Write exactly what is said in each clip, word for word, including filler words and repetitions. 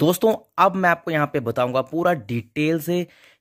दोस्तों अब मैं आपको यहाँ पे बताऊंगा पूरा डिटेल से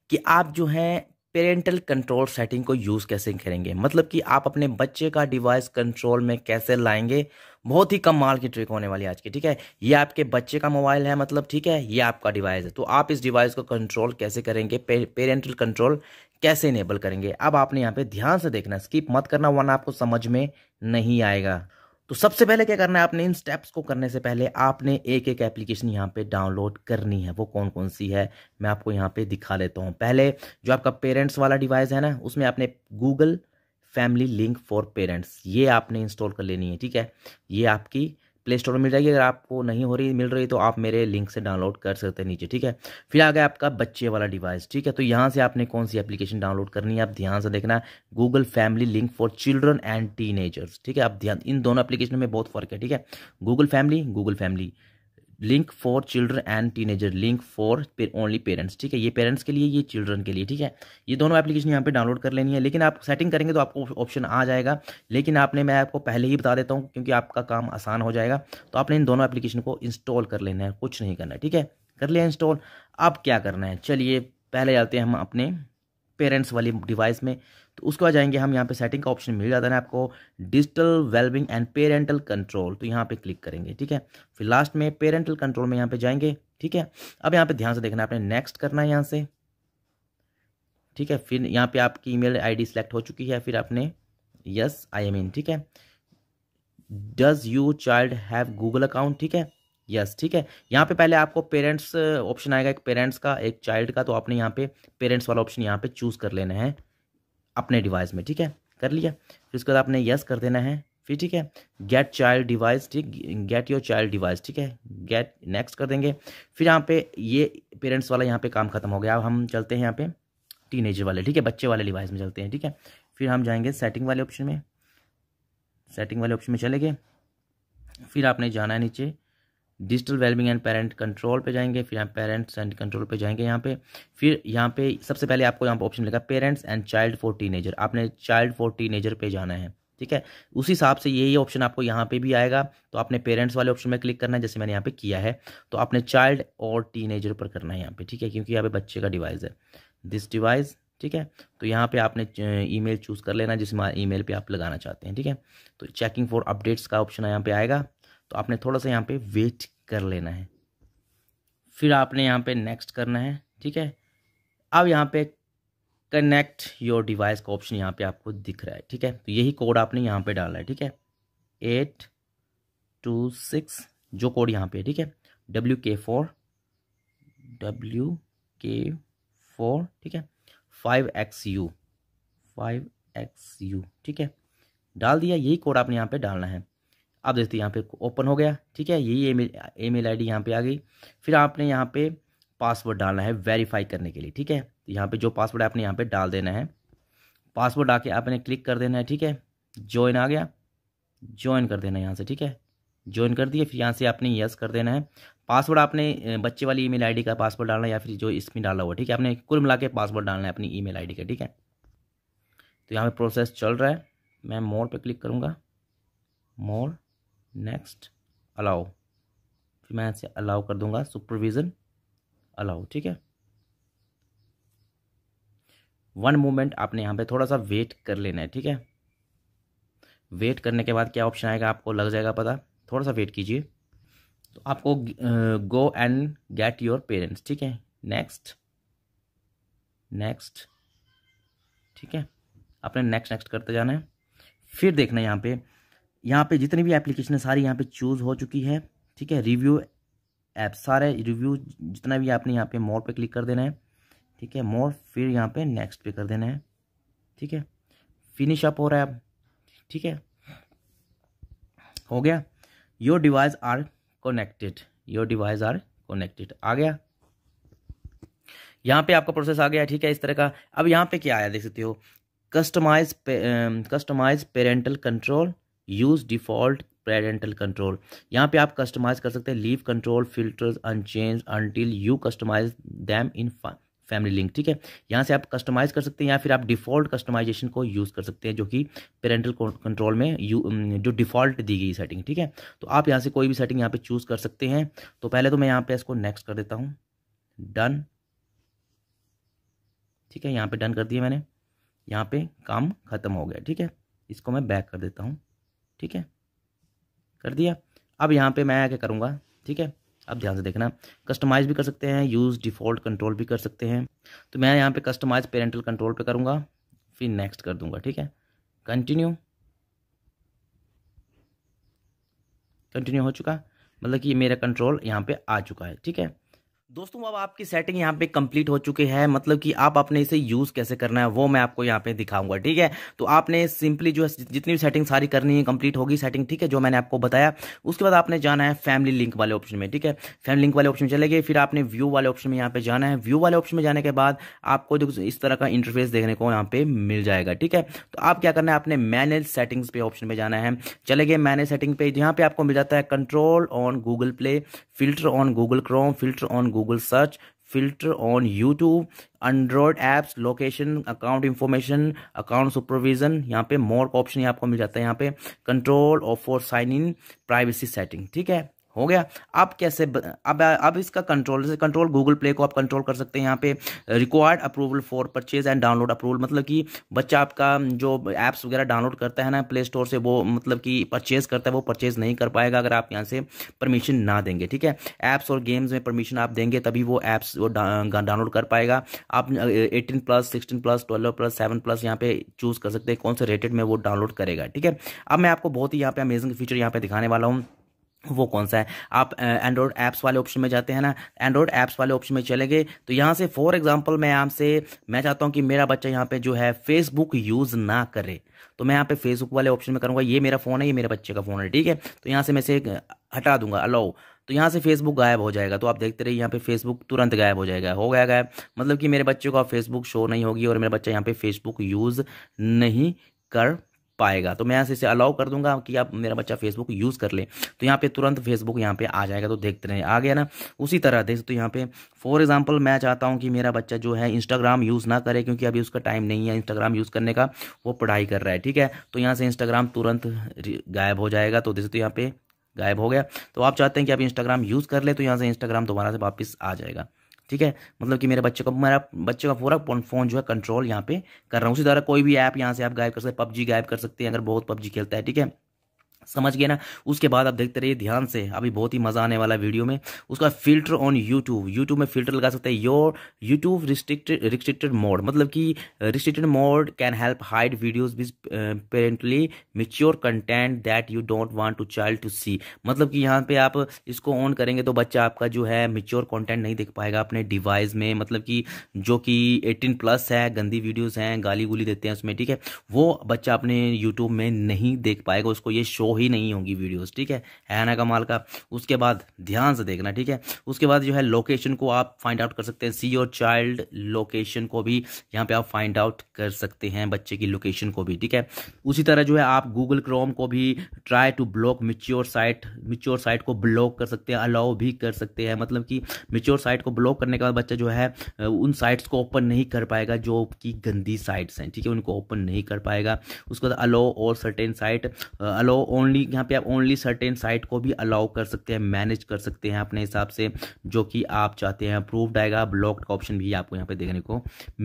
कि आप जो हैं पेरेंटल कंट्रोल सेटिंग को यूज़ कैसे करेंगे, मतलब कि आप अपने बच्चे का डिवाइस कंट्रोल में कैसे लाएंगे। बहुत ही कमाल की ट्रिक होने वाली है आज की, ठीक है। ये आपके बच्चे का मोबाइल है, मतलब ठीक है, ये आपका डिवाइस है, तो आप इस डिवाइस को कंट्रोल कैसे करेंगे, पे, पेरेंटल कंट्रोल कैसे इनेबल करेंगे। अब आपने यहाँ पे ध्यान से देखना, स्किप मत करना वरना आपको समझ में नहीं आएगा। तो सबसे पहले क्या करना है आपने, इन स्टेप्स को करने से पहले आपने एक एक एप्लीकेशन यहाँ पे डाउनलोड करनी है। वो कौन कौन सी है मैं आपको यहाँ पे दिखा लेता हूँ। पहले जो आपका पेरेंट्स वाला डिवाइस है ना, उसमें आपने Google family link for parents ये आपने इंस्टॉल कर लेनी है, ठीक है। ये आपकी प्ले स्टोर में मिल जाएगी, अगर आपको नहीं हो रही मिल रही तो आप मेरे लिंक से डाउनलोड कर सकते हैं नीचे, ठीक है। फिर आ गया आपका बच्चे वाला डिवाइस, ठीक है। तो यहाँ से आपने कौन सी एप्लीकेशन डाउनलोड करनी है आप ध्यान से देखना, Google family link for children and teenagers, ठीक है। आप ध्यान, इन दोनों एप्लीकेशन में बहुत फर्क है, ठीक है। Google family Google family link for children and teenager, link for only parents, ठीक है। ये पेरेंट्स के लिए, ये चिल्ड्रन के लिए, ठीक है। ये दोनों एप्लीकेशन यहाँ पे डाउनलोड कर लेनी है, लेकिन आप सेटिंग करेंगे तो आपको ऑप्शन आ जाएगा, लेकिन आपने, मैं आपको पहले ही बता देता हूँ क्योंकि आपका काम आसान हो जाएगा। तो आपने इन दोनों एप्लीकेशन को इंस्टॉल कर लेना है, कुछ नहीं करना है, ठीक है। कर लिया इंस्टॉल, अब क्या करना है, चलिए पहले जाते हैं हम अपने पेरेंट्स वाली डिवाइस में। तो उसके बाद जाएंगे हम यहाँ पे सेटिंग का ऑप्शन मिल जाता है ना आपको, digital wellbeing and parental control, तो यहाँ पे क्लिक करेंगे, ठीक है। फिर लास्ट में पेरेंटल कंट्रोल में यहाँ पे जाएंगे, ठीक है। अब यहाँ पे ध्यान से देखना, आपने नेक्स्ट करना है यहाँ से, ठीक है। फिर यहाँ पे आपकी ईमेल आईडी सिलेक्ट हो चुकी है, फिर आपने यस आई एम इन, ठीक है। Does you child have Google account, ठीक है, यस yes, ठीक है। यहाँ पे पहले आपको पेरेंट्स ऑप्शन आएगा, एक पेरेंट्स का एक चाइल्ड का, तो आपने यहाँ पे पेरेंट्स वाला ऑप्शन यहाँ पे चूज़ कर लेना है अपने डिवाइस में, ठीक है। कर लिया, फिर उसके बाद आपने यस कर देना है, फिर ठीक है गेट चाइल्ड डिवाइस, ठीक, गेट योर चाइल्ड डिवाइस, ठीक है, गेट नेक्स्ट कर देंगे। फिर यहाँ पे ये पेरेंट्स वाला यहाँ पे काम खत्म हो गया। अब हम चलते हैं यहाँ पे टीनेजर वाले, ठीक है, बच्चे वाले डिवाइस में चलते हैं, ठीक है। फिर हम जाएंगे सेटिंग वाले ऑप्शन में, सेटिंग वाले ऑप्शन में चले गए, फिर आपने जाना है नीचे digital wellbeing and parent control पे जाएंगे, फिर यहाँ पेरेंट्स एंड कंट्रोल पे जाएंगे यहाँ पे। फिर यहाँ पे सबसे पहले आपको यहाँ पे ऑप्शन मिलेगा parents and child for teenager, आपने चाइल्ड फॉर टीनेजर पे जाना है, ठीक है। उसी हिसाब से यही ऑप्शन आपको यहाँ पे भी आएगा, तो आपने पेरेंट्स वाले ऑप्शन में क्लिक करना है जैसे मैंने यहाँ पे किया है। तो आपने चाइल्ड और टीनेजर पर करना है यहाँ पे, ठीक है, क्योंकि यहाँ पे बच्चे का डिवाइस है, दिस डिवाइस, ठीक है। तो यहाँ पे आपने ईमेल चूज़ कर लेना जिसमें ईमेल पे आप लगाना चाहते हैं, ठीक है। तो चेकिंग फॉर अपडेट्स का ऑप्शन यहाँ पे आएगा, तो आपने थोड़ा सा यहाँ पे वेट कर लेना है, फिर आपने यहाँ पे नेक्स्ट करना है, ठीक है। अब यहाँ पे कनेक्ट योर डिवाइस का ऑप्शन यहाँ पे आपको दिख रहा है, ठीक है। तो यही कोड आपने यहाँ पे डाला है, ठीक है, एट टू सिक्स जो कोड यहाँ पे है, ठीक है, डब्ल्यू के फोर डब्ल्यू के फोर ठीक है, five X U five X U ठीक है, डाल दिया। यही कोड आपने यहाँ पे डालना है। आप देखते हैं यहाँ पे ओपन हो गया, ठीक है। यही ईमेल ईमेल आईडी यहाँ पे आ गई। फिर आपने यहाँ पे पासवर्ड डालना है वेरीफाई करने के लिए, ठीक है। तो यहाँ पे जो पासवर्ड है आपने यहाँ पे डाल देना है, पासवर्ड आके आपने क्लिक कर देना है, ठीक है। ज्वाइन आ गया, ज्वाइन कर देना है यहाँ से, ठीक है, ज्वाइन कर दिए। फिर यहाँ से आपने यस कर देना है। पासवर्ड आपने बच्चे वाली ईमेल आईडी का पासवर्ड डालना है या फिर जो इसमें डाला हुआ, ठीक है, आपने कुल मिला के पासवर्ड डालना है अपनी ईमेल आईडी का, ठीक है। तो यहाँ पर प्रोसेस चल रहा है, मैं मोर पर क्लिक करूँगा, मोर, नेक्स्ट, अलाउ, फिर मैं इसे अलाउ कर दूंगा, सुपरविजन अलाउ, ठीक है। वन मोमेंट आपने यहाँ पे थोड़ा सा वेट कर लेना है, ठीक है। वेट करने के बाद क्या ऑप्शन आएगा आपको लग जाएगा पता, थोड़ा सा वेट कीजिए। तो आपको go and get your parents, ठीक है, नेक्स्ट नेक्स्ट ठीक है, आपने नेक्स्ट नेक्स्ट करते जाना है। फिर देखना है यहाँ पे यहाँ पे जितनी भी एप्लीकेशन है सारी यहाँ पे चूज़ हो चुकी है, ठीक है। रिव्यू ऐप, सारे रिव्यू जितना भी आपने यहाँ पे मोर पे क्लिक कर देना है, ठीक है, मोर, फिर यहाँ पे नेक्स्ट पे कर देना है, ठीक है। फिनिश अप हो रहा है अब, ठीक है, हो गया। Your device are connected, your device are connected आ गया, यहाँ पे आपका प्रोसेस आ गया, ठीक है, इस तरह का। अब यहाँ पे क्या आया देख सकते हो, customise customise parental control, use default parental control, यहाँ पे आप कस्टमाइज़ कर सकते हैं, leave control filters unchange until you customise them in family link, ठीक है। यहाँ से आप कस्टमाइज़ कर सकते हैं या फिर आप डिफ़ॉल्ट कस्टमाइजेशन को यूज़ कर सकते हैं जो कि पेरेंटल कंट्रोल में यू जो डिफ़ॉल्ट दी गई सेटिंग, ठीक है। तो आप यहाँ से कोई भी सेटिंग यहाँ पे चूज़ कर सकते हैं। तो पहले तो मैं यहाँ पे इसको नेक्स्ट कर देता हूँ, डन, ठीक है। यहाँ पे डन कर दिया मैंने, यहाँ पे काम ख़त्म हो गया, ठीक है। इसको मैं बैक कर देता हूँ, ठीक है, कर दिया। अब यहाँ पे मैं क्या करूँगा, ठीक है, अब ध्यान से देखना, कस्टमाइज़ भी कर सकते हैं, यूज़ डिफ़ॉल्ट कंट्रोल भी कर सकते हैं। तो मैं यहाँ पे कस्टमाइज़ पेरेंटल कंट्रोल पे करूँगा, फिर नेक्स्ट कर दूँगा, ठीक है, कंटिन्यू कंटिन्यू हो चुका, मतलब कि मेरा कंट्रोल यहाँ पे आ चुका है, ठीक है। दोस्तों अब आपकी सेटिंग यहाँ पे कंप्लीट हो चुकी है, मतलब कि आप अपने इसे यूज़ कैसे करना है वो मैं आपको यहाँ पे दिखाऊंगा, ठीक है। तो आपने सिंपली जो है जितनी भी सेटिंग सारी करनी है, कंप्लीट होगी सेटिंग, ठीक है, जो मैंने आपको बताया। उसके बाद आपने जाना है फैमिली लिंक वाले ऑप्शन में, ठीक है। फैमिली लिंक वाले ऑप्शन में चले गए, फिर आपने व्यू वाले ऑप्शन में यहाँ पे जाना है। व्यू वाले ऑप्शन में जाने के बाद आपको जो इस तरह का इंटरफेस देखने को यहाँ पे मिल जाएगा, ठीक है। तो आप क्या करना है, आपने मैनेज सेटिंग्स पे ऑप्शन में जाना है, चले गए मैनेज सेटिंग पे, जहाँ पे आपको मिल जाता है control on Google Play, filter on Google Chrome, filter on Google search, filter on YouTube, Android apps, location, account information, account supervision, यहाँ पे मोर का ऑप्शन आपको मिल जाता है, यहाँ पे control off for sign in, privacy setting, ठीक है, हो गया। अब कैसे अब अब इसका कंट्रोल से कंट्रोल गूगल प्ले को आप कंट्रोल कर सकते हैं, यहाँ पे required approval for purchase and download approval, मतलब कि बच्चा आपका जो ऐप्स वगैरह डाउनलोड करता है ना प्ले स्टोर से, वो मतलब कि परचेज करता है, वो परचेज नहीं कर पाएगा अगर आप यहाँ से परमिशन ना देंगे, ठीक है। ऐप्स और गेम्स में परमिशन आप देंगे तभी वो ऐप्स वो डाउनलोड कर पाएगा। आप eighteen plus sixteen plus twelve plus seven plus यहाँ पे चूज़ कर सकते हैं कौन से रेटेड में वो डाउनलोड करेगा, ठीक है। अब मैं आपको बहुत ही यहाँ पे अमेजिंग फीचर यहाँ पे दिखाने वाला हूँ, वो कौन सा है। आप एंड्रॉयड ऐप्स वाले ऑप्शन में जाते हैं ना, एंड्रॉयड ऐप्स वाले ऑप्शन में चले गए तो यहाँ से फॉर एग्जांपल मैं यहाँ से मैं चाहता हूँ कि मेरा बच्चा यहाँ पे जो है फेसबुक यूज़ ना करे, तो मैं यहाँ पे फेसबुक वाले ऑप्शन में करूँगा, ये मेरा फ़ोन है, ये मेरे बच्चे का फ़ोन है, ठीक है। तो यहाँ से मैं इसे हटा दूंगा, अलाउ, तो यहाँ से फेसबुक गायब हो जाएगा। तो आप देखते रहिए यहाँ पे फेसबुक तुरंत गायब हो जाएगा, हो गया गायब, मतलब कि मेरे बच्चे को फेसबुक शो नहीं होगी और मेरा बच्चा यहाँ पे फेसबुक यूज़ नहीं कर पाएगा। तो मैं यहाँ से इसे अलाउ कर दूंगा कि आप मेरा बच्चा फेसबुक यूज़ कर ले, तो यहाँ पे तुरंत फेसबुक यहाँ पे आ जाएगा। तो देखते रहे, आ गया ना। उसी तरह देख सकते हो, तो यहाँ पे फॉर एग्जांपल मैं चाहता हूँ कि मेरा बच्चा जो है इंस्टाग्राम यूज़ ना करे, क्योंकि अभी उसका टाइम नहीं है इंस्टाग्राम यूज़ करने का, वो पढ़ाई कर रहा है, ठीक है। तो यहाँ से इंस्टाग्राम तुरंत गायब हो जाएगा, तो देख सकते हो यहाँ पे गायब हो गया। तो आप चाहते हैं कि आप इंस्टाग्राम यूज़ कर ले, तो यहाँ से इंस्टाग्राम दोबारा से वापस आ जाएगा, ठीक है। मतलब कि मेरे बच्चे को मेरा बच्चे का पूरा फोन जो है कंट्रोल यहाँ पे कर रहा हूँ। उसी तरह कोई भी ऐप यहाँ से आप गायब कर सकते हैं, पबजी गायब कर सकते हैं अगर बहुत पबजी खेलता है, ठीक है, समझ गए ना। उसके बाद आप देखते रहिए ध्यान से, अभी बहुत ही मज़ा आने वाला है वीडियो में। उसका फिल्टर ऑन यूट्यूब, यूट्यूब में फिल्टर लगा सकते हैं, your YouTube restricted restricted mode, मतलब कि restricted mode can help hide videos with parentally mature content that you don't want to child to see, मतलब कि यहाँ पे आप इसको ऑन करेंगे तो बच्चा आपका जो है मैच्योर कॉन्टेंट नहीं देख पाएगा अपने डिवाइस में, मतलब कि जो कि एटीन प्लस है, गंदी वीडियोज़ हैं, गाली गुली देते हैं उसमें, ठीक है, वो बच्चा अपने यूट्यूब में नहीं देख पाएगा, उसको ये शो ही नहीं होंगी वीडियोस, ठीक है, है ना, कमाल का। उसके बाद ध्यान से देखना, ठीक है। उसके बाद जो है लोकेशन को आप फाइंड आउट कर सकते हैं, सी योर चाइल्ड लोकेशन को भी यहाँ पे आप फाइंड आउट कर सकते हैं, बच्चे की लोकेशन को भी, ठीक है। उसी तरह जो है आप गूगल क्रोम को भी try to block mature site, mature site को ब्लॉक कर सकते हैं, अलाउ भी कर सकते हैं, मतलब कि मैच्योर साइट को ब्लॉक करने के बाद बच्चा जो है उन साइट्स को ओपन नहीं कर पाएगा जो कि गंदी साइट्स हैं, ठीक है, उनको ओपन नहीं कर पाएगा। उसके बाद अलाउ और सर्टेन साइट, अलाउ ओनली, यहाँ पे आप ओनली सर्टेन साइट को भी अलाउ कर सकते हैं, मैनेज कर सकते हैं अपने हिसाब से जो कि आप चाहते हैं। अप्रूव्ड आएगा, ब्लॉक्ड का ऑप्शन भी आपको यहाँ पे देखने को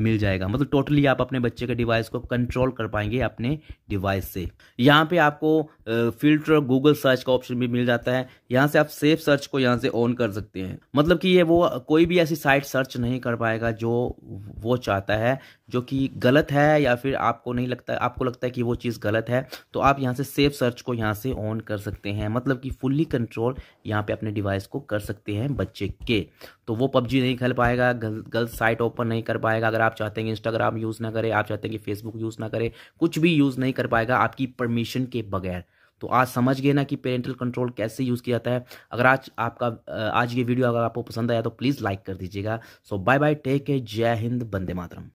मिल जाएगा, मतलब टोटली आप अपने बच्चे के डिवाइस को कंट्रोल कर पाएंगे अपने डिवाइस से। यहाँ पे आपको फिल्टर गूगल सर्च का ऑप्शन भी मिल जाता है, यहाँ से आप सेफ सर्च को यहाँ से ऑन कर सकते हैं, मतलब कि ये वो कोई भी ऐसी साइट सर्च नहीं कर पाएगा जो वो चाहता है, जो कि गलत है या फिर आपको नहीं लगता, आपको लगता है कि वो चीज़ गलत है, तो आप यहाँ से सेफ सर्च को यहाँ से ऑन कर सकते हैं, मतलब कि फुल्ली कंट्रोल यहाँ पे अपने डिवाइस को कर सकते हैं बच्चे के। तो वो पबजी नहीं खेल पाएगा, गलत साइट ओपन नहीं कर पाएगा। अगर आप चाहते हैं कि इंस्टाग्राम यूज़ ना करे, आप चाहते हैं कि फेसबुक यूज़ ना करे, कुछ भी यूज़ नहीं कर पाएगा आपकी परमिशन के बगैर। तो आज समझ गए ना कि पेरेंटल कंट्रोल कैसे यूज़ किया जाता है। अगर आज आपका आज ये वीडियो अगर आपको पसंद आया तो प्लीज़ लाइक कर दीजिएगा। So bye bye, take care, जय हिंद, वंदे मातरम।